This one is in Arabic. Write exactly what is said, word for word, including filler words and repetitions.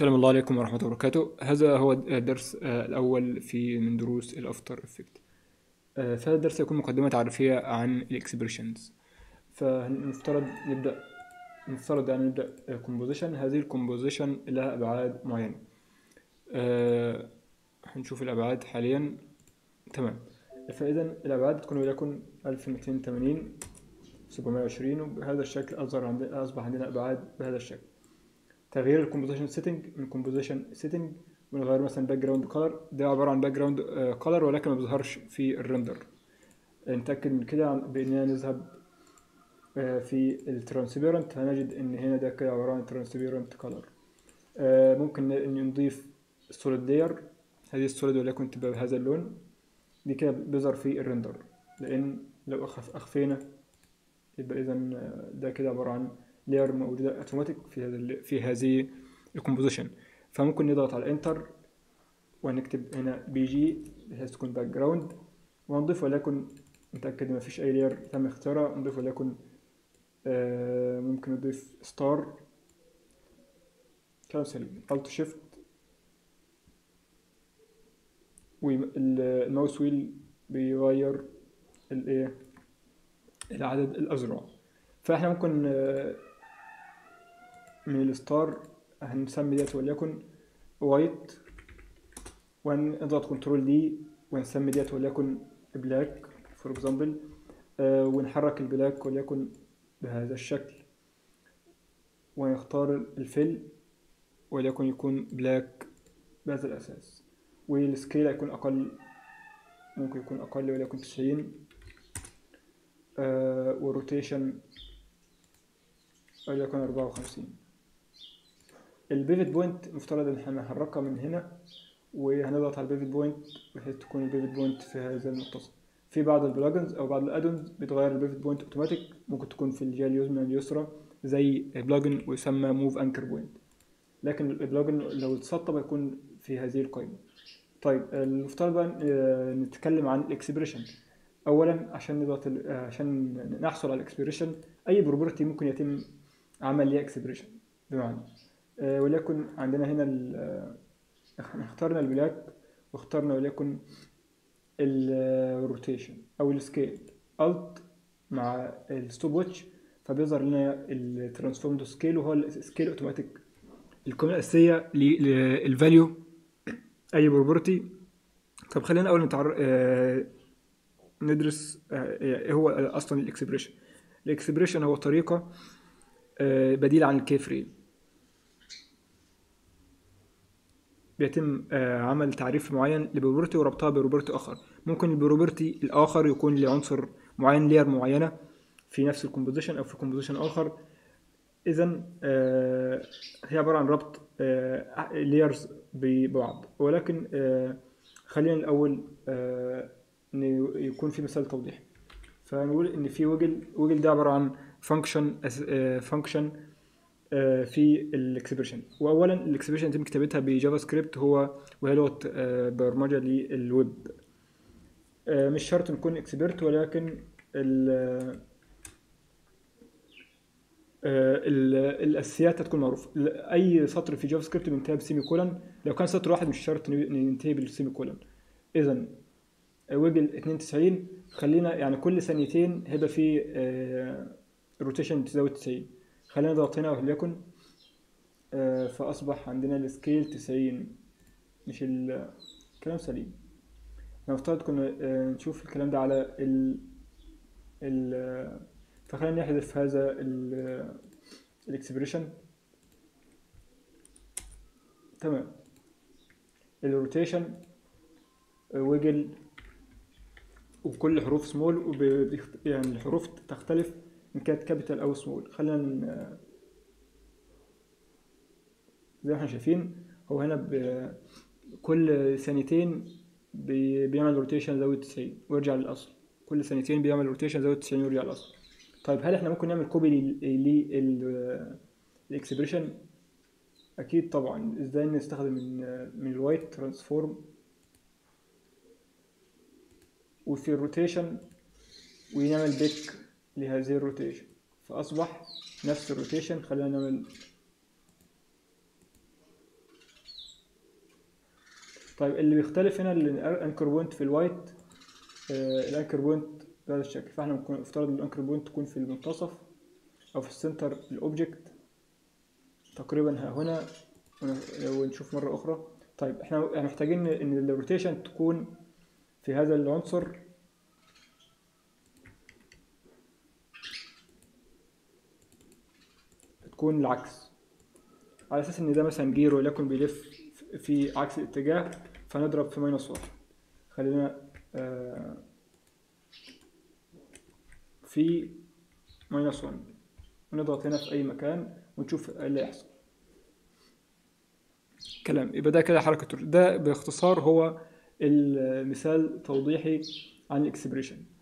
السلام عليكم ورحمة الله وبركاته. هذا هو الدرس الأول في من دروس الأفتر إفكت. فهذا الدرس يكون مقدمة تعريفية عن الإكسبريشنز. فنفترض نبدأ نفترض يعني نبدأ كومبوزيشن. هذه الكومبوزيشن لها أبعاد معينة، هنشوف الأبعاد حاليا. تمام، فإذا الأبعاد تكون وليكن ألف ومئتين وثمانين سبعمئة وعشرين، وبهذا الشكل أظهر عندنا أصبح عندنا أبعاد بهذا الشكل. تغيير الكومبوزيشن سيتنج، من كومبوزيشن سيتنج ونغير مثلا باك جراوند كلر، ده عباره عن باك جراوند كلر ولكن ما بيظهرش في الرندر. نتاكد من كده باننا نذهب في الترانسبيرنت، هنجد ان هنا ده كده عباره عن ترانسبيرنت كلر. ممكن ان نضيف سوليد لاير، هذه السوليد ولكن تبقى بهذا اللون، دي كده بيظهر في الرندر، لان لو اخفينا يبقى اذا ده كده عباره عن لاير موجودة اوتوماتيك في هذا في هذه الكومبوزيشن. فممكن نضغط على انتر ونكتب هنا بي جي بحيث تكون باك جراوند، ونضيف ولكن نتأكد ما فيش اي لاير تم اختيارها، نضيف ولكن آه ممكن نضيف ستار كلام سليم. الت شيفت والماوس ويل بيغير الايه العدد الازرق. فاحنا ممكن آه من الستار هنسمي ديت وليكن وايت، ونضغط كنترول دي ونسمي ديت وليكن بلاك فور اكزامبل، ونحرك البلاك وليكن بهذا الشكل، ونختار الفل وليكن يكون بلاك بهذا الاساس، والسكيل هيكون اقل، ممكن يكون اقل وليكن تسعين، آه والروتيشن وليكن أربعة وخمسين. البيفت بوينت مفترض ان احنا هنحركها من هنا، وهنضغط على البيفت بوينت بحيث تكون البيفت بوينت في هذا المتصل. في بعض البلجنز او بعض الادونز بتغير البيفت بوينت اوتوماتيك، ممكن تكون في الجهه اليمنى واليسرى، زي بلجن ويسمى موف انكر بوينت، لكن البلجن لو اتسطب هيكون في هذه القائمه. طيب المفترض بقى نتكلم عن الاكسبريشن. اولا عشان نضغط عشان نحصل على الاكسبريشن، اي بروبرتي ممكن يتم عمل ليها اكسبريشن، بمعنى آه وليكن عندنا هنا آه اخترنا البلاك واخترنا وليكن الروتيشن او السكيل، الت مع الستوب واتش فبيظهر لنا الترانسفورم تو سكيل، وهو السكيل اوتوماتيك القيمه الاساسيه للفاليو اي بروبرتي. طب خلينا اول نتعرف آه ندرس ايه آه هو اصلا الاكسبريشن. الاكسبريشن هو طريقه بديل عن الكي فريم، بيتم عمل تعريف معين لبروبرتي وربطها بروبرتي اخر. ممكن البروبرتي الاخر يكون لعنصر معين، لير معينه في نفس الكومبوزيشن او في كومبوزيشن اخر. اذا هي عباره عن ربط ليرز ببعض، ولكن خلينا الاول يكون في مثال توضيحي. فنقول ان في وجل، وجل ده عباره عن فانكشن فانكشن في الاكسبريشن. واولا الاكسبريشن يتم كتابتها بجافا سكريبت، هو وهي لغه برمجه للويب. مش شرط نكون اكسبرت، ولكن ال الاساسيات هتكون معروفه. اي سطر في جافا سكريبت بينتهي بسيمي كولن، لو كان سطر واحد مش شرط ننتهي بالسيمي كولن. اذا وجل اثنين وتسعين خلينا يعني كل ثانيتين هيبقى في روتيشن تزود تسعين، خلينا نضغط هنا وليكن آه فاصبح عندنا السكيل تسعين، مش الكلام سليم. نفترض كنا آه نشوف الكلام ده على ال ال فخلينا نحذف هذا الاكسبريشن. تمام، الروتيشن وجل وكل حروف سمول، وب يعني الحروف تختلف ان كانت كابيتال او سمول. خلينا زي ما احنا شايفين هو هنا كل ثانيتين بيعمل روتيشن زاوية تسعين ويرجع للاصل، كل ثانيتين بيعمل روتيشن زاوية تسعين ويرجع للاصل. طيب هل احنا ممكن نعمل كوبي للاكسبريشن؟ اكيد طبعا. ازاي نستخدم من من الوايت ترانسفورم وفي الروتيشن ونعمل بيك لهذه الروتيشن، فأصبح نفس الروتيشن. خلينا نعمل طيب اللي بيختلف هنا الانكر بوينت في الوايت، آه الانكر بوينت بهذا الشكل، فاحنا ممكن نفترض الانكر بوينت تكون في المنتصف او في السنتر الاوبجكت تقريبا ها هنا، ونشوف مره اخرى. طيب احنا محتاجين ان الروتيشن تكون في هذا العنصر تكون العكس، على اساس ان ده مثلا جيرو ولكن بيلف في عكس الاتجاه، فنضرب في ماينس واحد. خلينا آه في ماينس واحد ونضغط هنا في اي مكان ونشوف ايه اللي هيحصل. كلام، يبقى ده كده حركة. ده باختصار هو المثال توضيحي عن الاكسبريشن.